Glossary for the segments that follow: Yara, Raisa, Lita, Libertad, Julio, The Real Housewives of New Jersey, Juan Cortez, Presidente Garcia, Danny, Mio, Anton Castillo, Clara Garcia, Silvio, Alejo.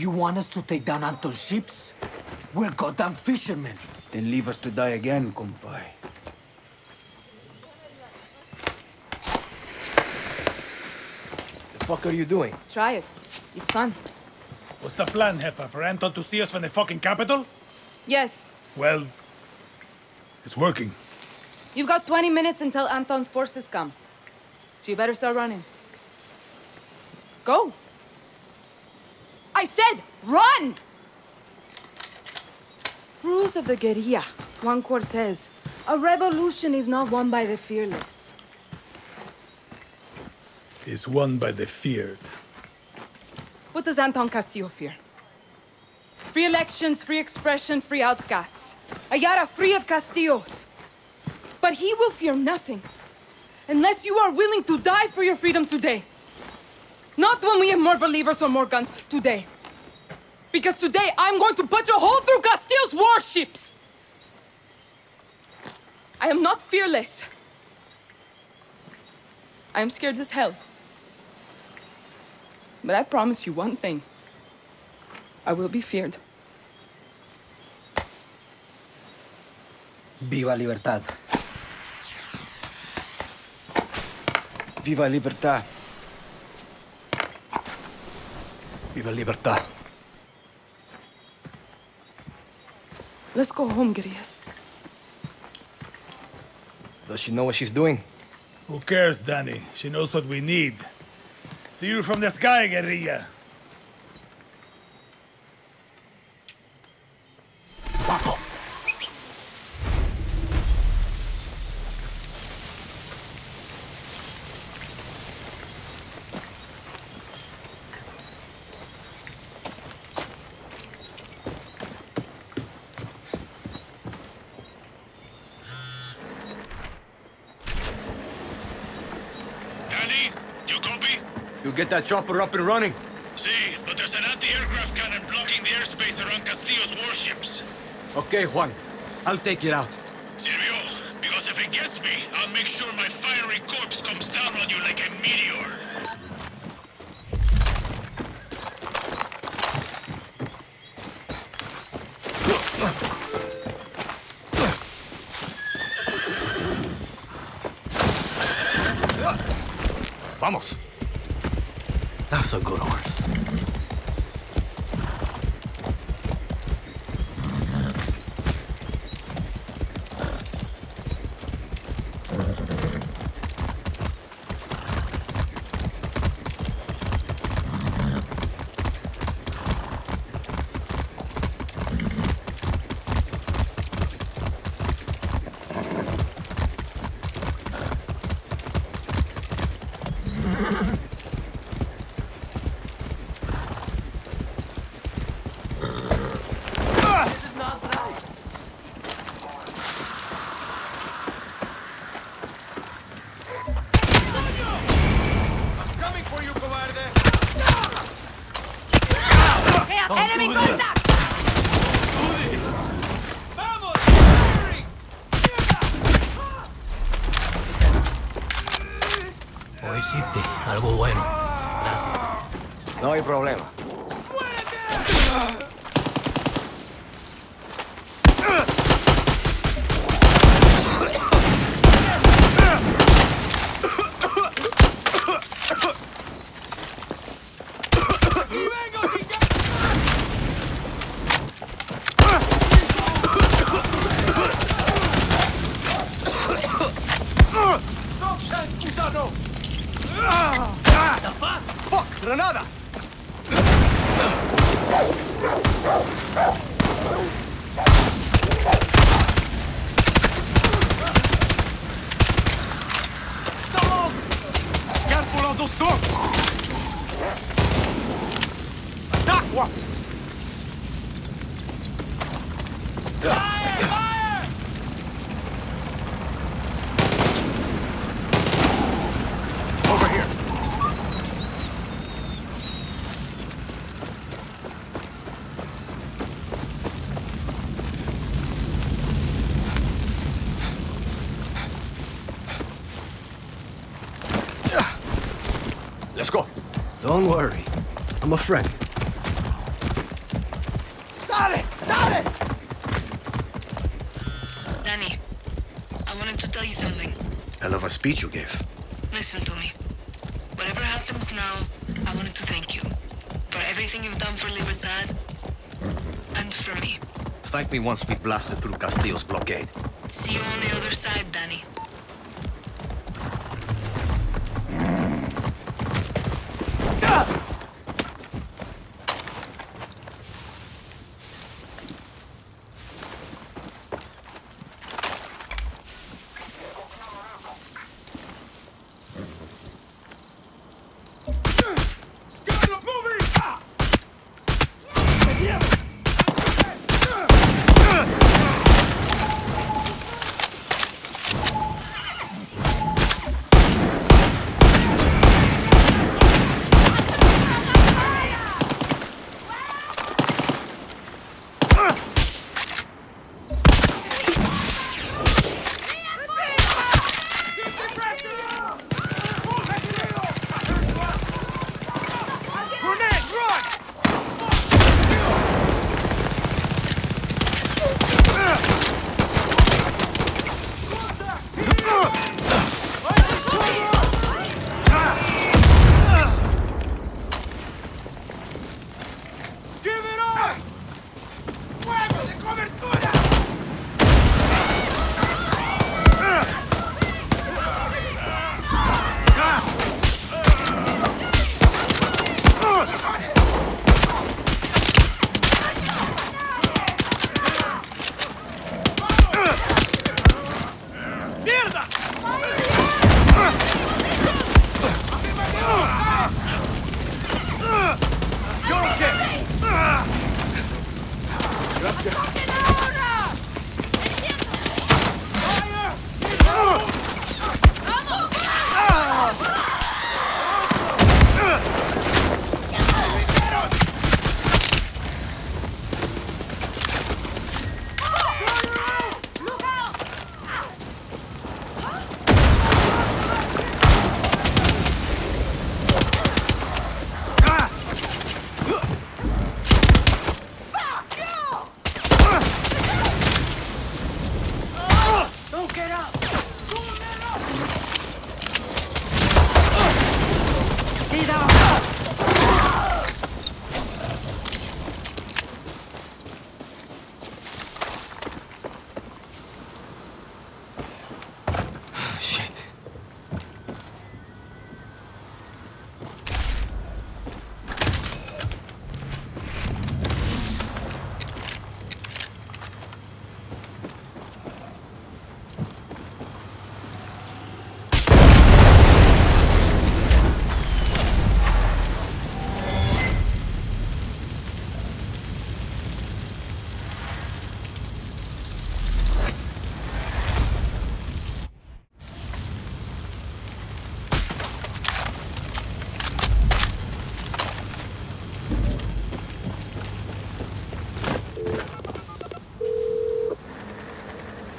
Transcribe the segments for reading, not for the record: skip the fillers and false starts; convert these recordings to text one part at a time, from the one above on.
You want us to take down Anton's ships? We're goddamn fishermen. Then leave us to die again, compay. The fuck are you doing? Try it. It's fun. What's the plan, Heffa? For Anton to see us from the fucking capital? Yes. Well, it's working. You've got 20 minutes until Anton's forces come. So you better start running. Go! I said, run! Rules of the guerrilla, Juan Cortez. A revolution is not won by the fearless. It's won by the feared. What does Anton Castillo fear? Free elections, free expression, free outcasts. A Yara free of Castillos. But he will fear nothing, unless you are willing to die for your freedom today. Not when we have more believers or more guns, today. Because today, I'm going to punch a hole through Castillo's warships! I am not fearless. I am scared as hell. But I promise you one thing. I will be feared. Viva Libertad. Viva Libertad. Viva Libertad. Let's go home, guerrillas. Does she know what she's doing? Who cares, Danny? She knows what we need. See you from the sky, guerrilla. Get that chopper up and running. See, but there's an anti-aircraft cannon blocking the airspace around Castillo's warships. Okay, Juan. I'll take it out. Silvio, because if it gets me, I'll make sure my fiery corpse comes down on you like a meteor. Vamos. That's a good horse. Algo bueno. Gracias. No hay problema. Let's go. Don't worry. I'm a friend. Dale! Danny, I wanted to tell you something. Hell of a speech you gave. Listen to me. Whatever happens now, I wanted to thank you. For everything you've done for Libertad. And for me. Thank me once we've blasted through Castillo's blockade. See you on the other side, Danny.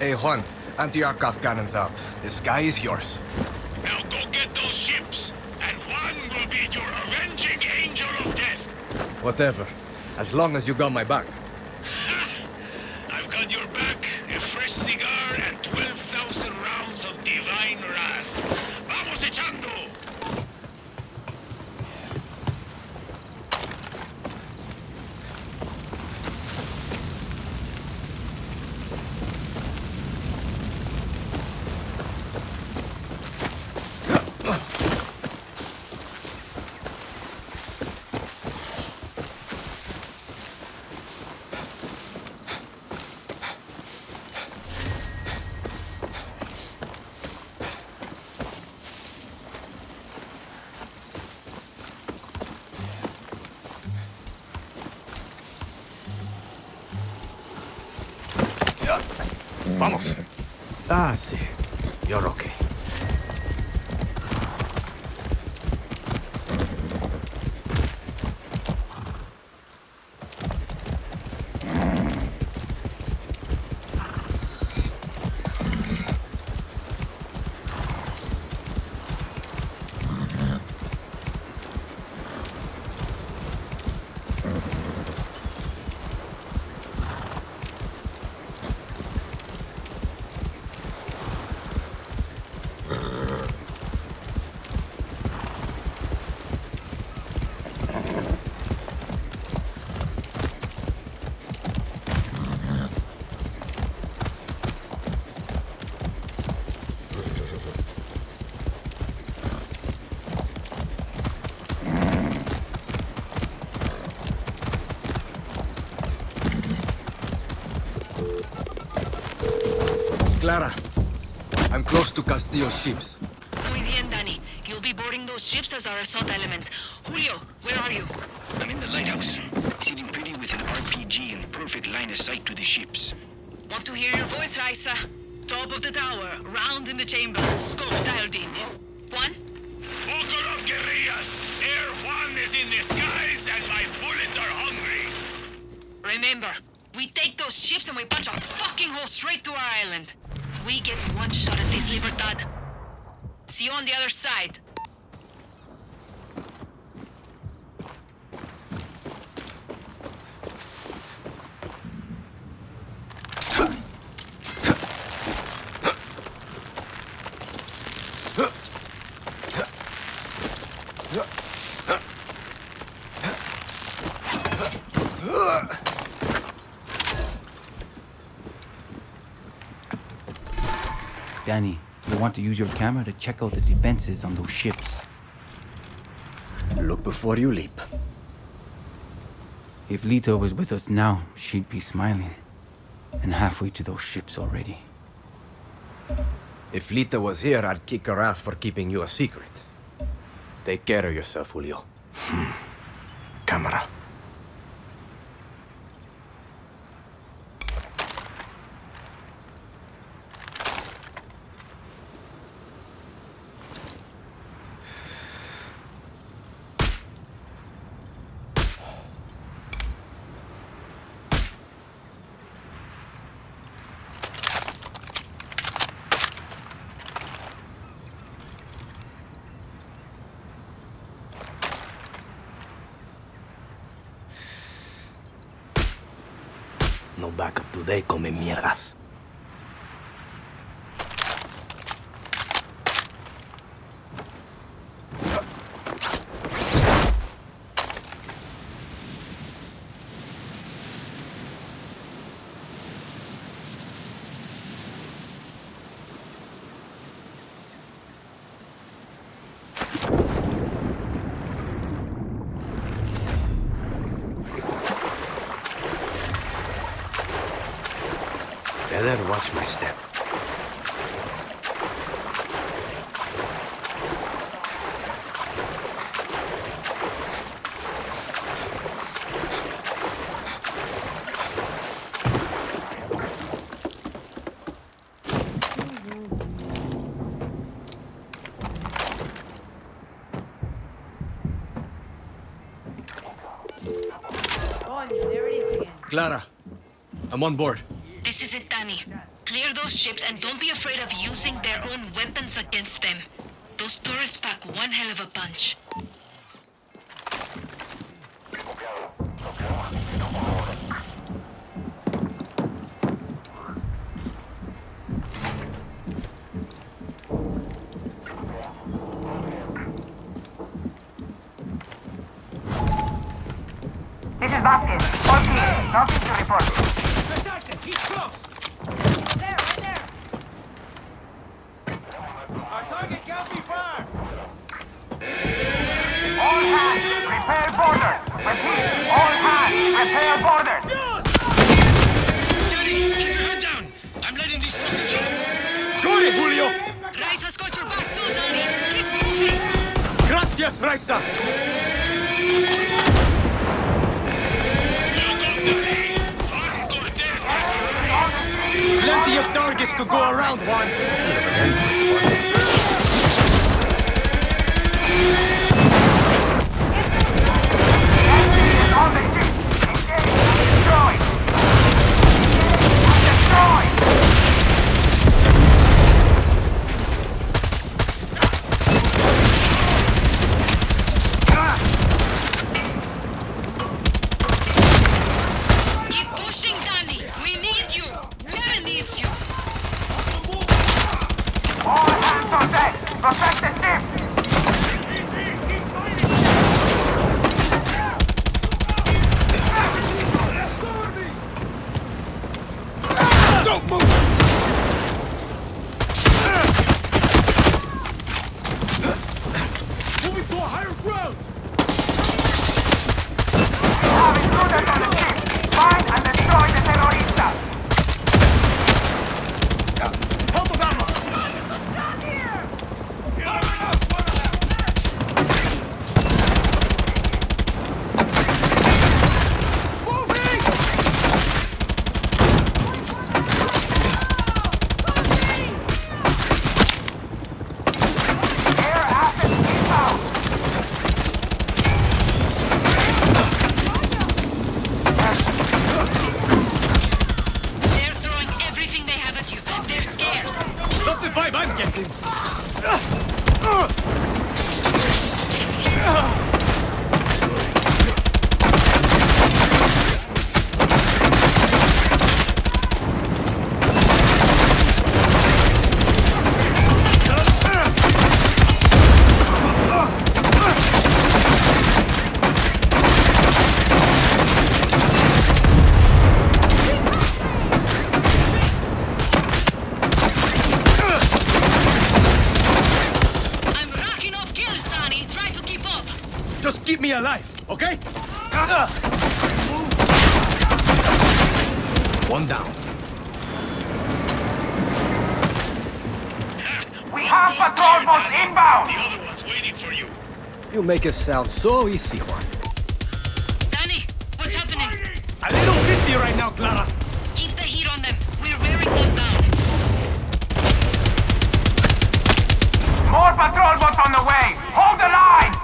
Hey, Juan, anti-aircraft cannons out. The sky is yours. Now go get those ships, and Juan will be your avenging angel of death. Whatever. As long as you got my back. I've got your back, a fresh cigar, and 12,000 rounds of divine wrath. Vamos echando! Vamos. Ah, sí. You're okay. Clara, I'm close to Castillo's ships. Muy bien, Danny. You'll be boarding those ships as our assault element. Julio, where are you? I'm in the lighthouse, sitting pretty with an RPG and perfect line of sight to the ships. Want to hear your voice, Raisa? Top of the tower, round in the chamber, scope dialed in. Juan? Focal of guerrillas! Air Juan is in the skies and my bullets are hungry! Remember, we take those ships and we punch a fucking hole straight to our island. We get one shot at this Libertad. See you on the other side. Danny, you want to use your camera to check out the defenses on those ships. Look before you leap. If Lita was with us now, she'd be smiling. And halfway to those ships already. If Lita was here, I'd kick her ass for keeping you a secret. Take care of yourself, Julio. Camera. No backup today, come mierdas. Better watch my step. Oh, there it is again. Clara, I'm on board. This is it, Danny. Clear those ships and don't be afraid of using their own weapons against them. Those turrets pack one hell of a punch. This is Basket. All clear. Nothing to report. He's close! There, right there! Our target can't be far! All hands, repair borders! Repeat, all hands, repair borders! Danny, keep your head down! I'm letting these fuckers up! Got it, Julio! Raisa's got your back too, Danny! Keep moving! Gracias, Raisa! Plenty of targets to go around, Juan! Bit of an entrance, Juan. On the ship! Destroy! Destroy! Find and destroy the terroristas! Just keep me alive, okay? One down. Half patrol boats inbound! The other one's waiting for you. You make it sound so easy, Juan. Danny, what's happening? A little busy right now, Clara. Keep the heat on them. We're wearing them down. More patrol boats on the way! Hold the line!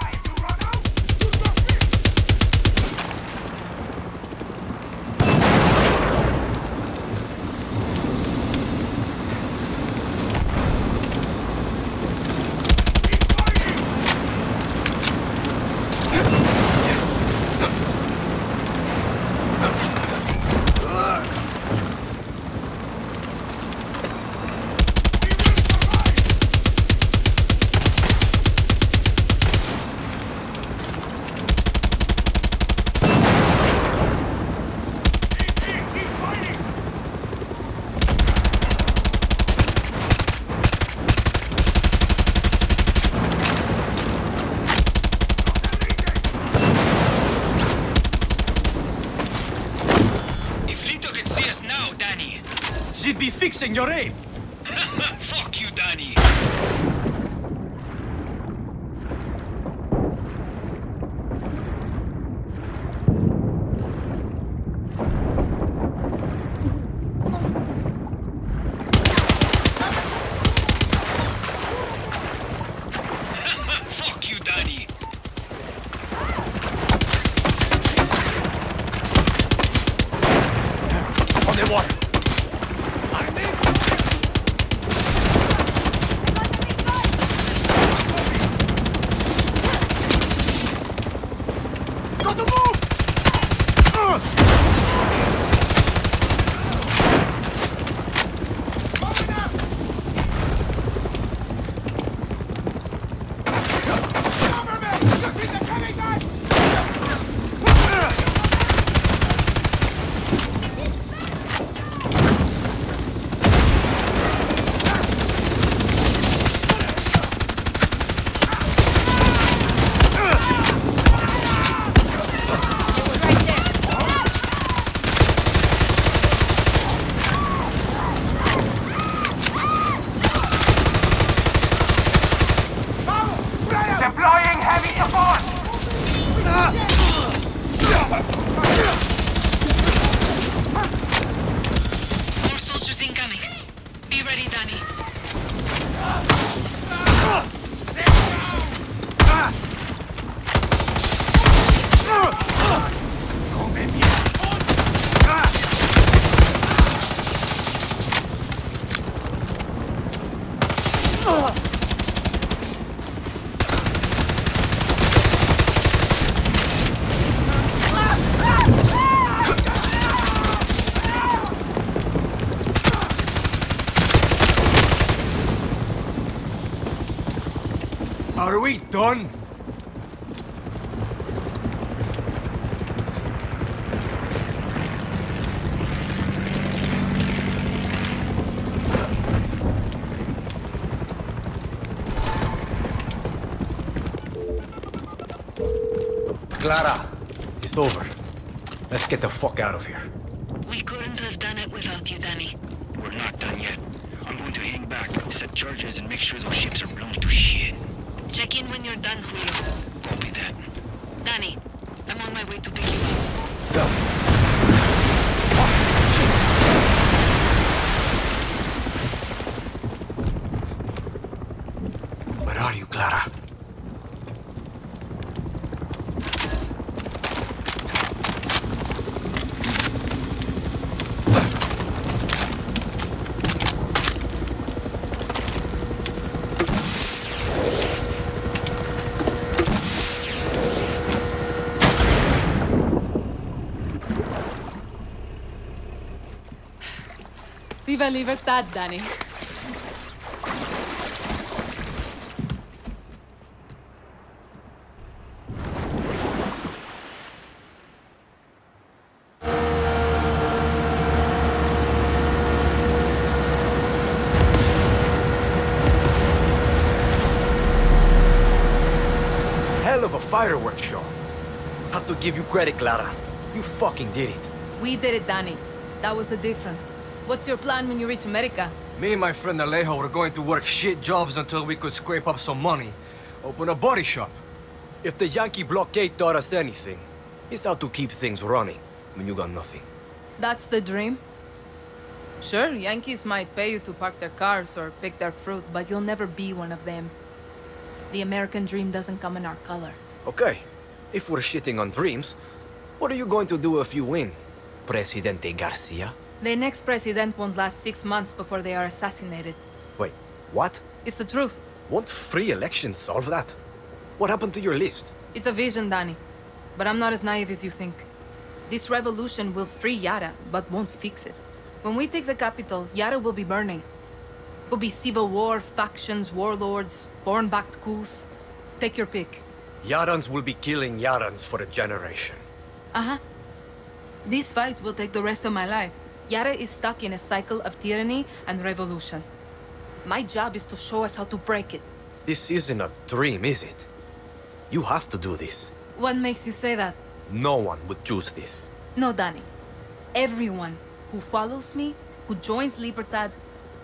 Fixing your aim! Fuck you, Danny! Fuck you, Danny! On the water! Are we done? Clara, it's over. Let's get the fuck out of here. We couldn't have done it without you, Danny. We're not done yet. I'm going to hang back, set charges, and make sure those ships are blown to shit. Check in when you're done, Julio. Copy that. Danny, I'm on my way to pick you up. Go. Viva Libertad, Danny. hell of a fireworks show. Have to give you credit, Clara. You fucking did it. We did it, Danny. That was the difference. What's your plan when you reach America? Me and my friend Alejo were going to work shit jobs until we could scrape up some money. Open a body shop. If the Yankee blockade taught us anything, it's how to keep things running when you got nothing. That's the dream? Sure, Yankees might pay you to park their cars or pick their fruit, but you'll never be one of them. The American dream doesn't come in our color. Okay, if we're shitting on dreams, what are you going to do if you win, Presidente Garcia? The next president won't last 6 months before they are assassinated. Wait, what? It's the truth. Won't free elections solve that? What happened to your list? It's a vision, Danny. But I'm not as naive as you think. This revolution will free Yara, but won't fix it. When we take the capital, Yara will be burning. It will be civil war, factions, warlords, born-backed coups. Take your pick. Yarans will be killing Yarans for a generation. Uh-huh. This fight will take the rest of my life. Yara is stuck in a cycle of tyranny and revolution. My job is to show us how to break it. This isn't a dream, is it? You have to do this. What makes you say that? No one would choose this. No, Danny. Everyone who follows me, who joins Libertad,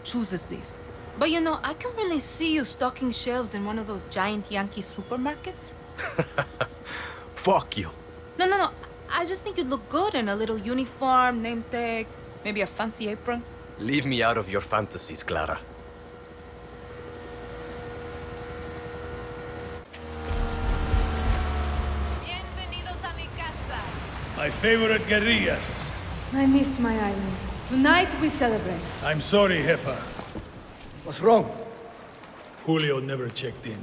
chooses this. But you know, I can really see you stocking shelves in one of those giant Yankee supermarkets. Fuck you. No. I just think you'd look good in a little uniform, name tag, maybe a fancy apron. Leave me out of your fantasies, Clara. Bienvenidos a mi casa. My favorite guerrillas. I missed my island. Tonight we celebrate. I'm sorry, Jefa. What's wrong? Julio never checked in.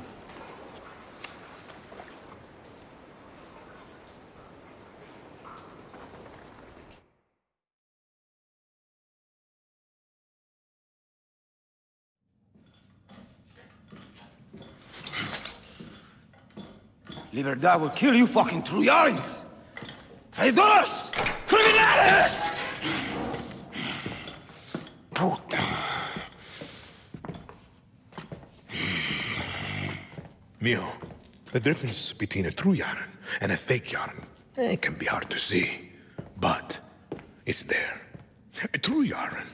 Libertad will kill you fucking Trujans! Traidores! Criminales! Puta. Mio, the difference between a true Yaran and a fake Yaran, it can be hard to see, but it's there. A true Yaran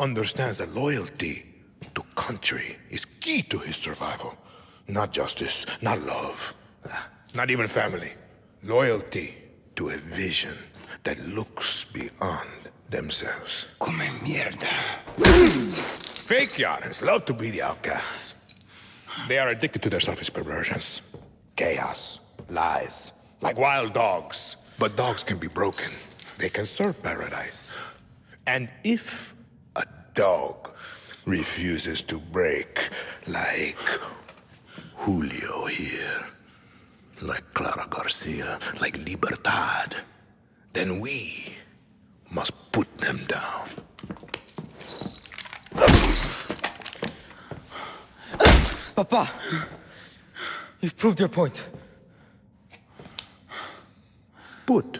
understands that loyalty to country is key to his survival. Not justice, not love. Not even family. Loyalty to a vision that looks beyond themselves. Come mierda. Fake Yarans love to be the outcasts. They are addicted to their selfish perversions. Chaos, lies, like wild dogs. But dogs can be broken. They can serve paradise. And if a dog refuses to break, like Julio here, like Clara Garcia, like Libertad, then we must put them down. Papa, you've proved your point. Put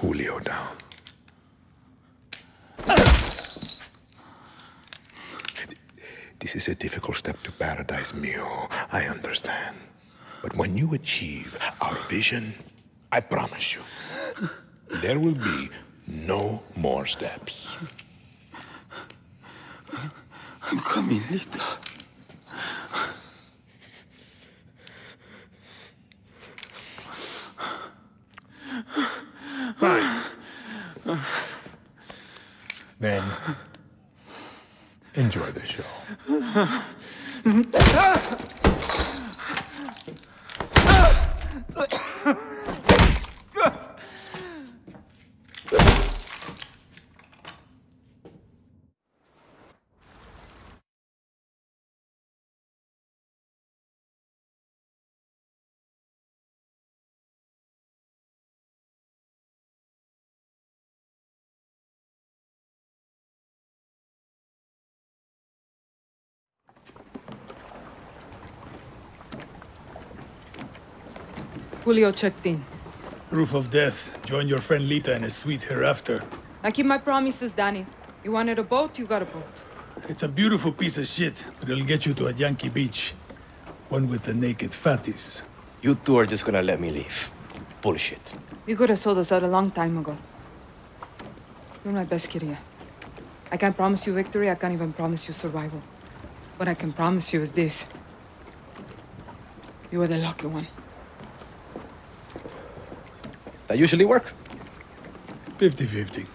Julio down. This is a difficult step to paradise, Mio. I understand. But when you achieve our vision, I promise you, there will be no more steps. I'm coming, Lita. Fine. Then, enjoy the show. Julio checked in. Proof of death. Join your friend Lita in a suite hereafter. I keep my promises, Danny. You wanted a boat, you got a boat. It's a beautiful piece of shit, but it'll get you to a Yankee beach. One with the naked fatties. You two are just gonna let me leave. Bullshit. You could have sold us out a long time ago. You're my best kid here. I can't promise you victory, I can't even promise you survival. What I can promise you is this. You were the lucky one. That usually work. 50-50.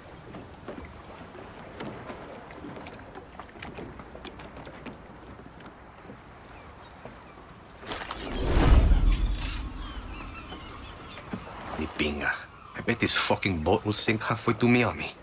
Pinga. I bet this fucking boat will sink halfway to Miami.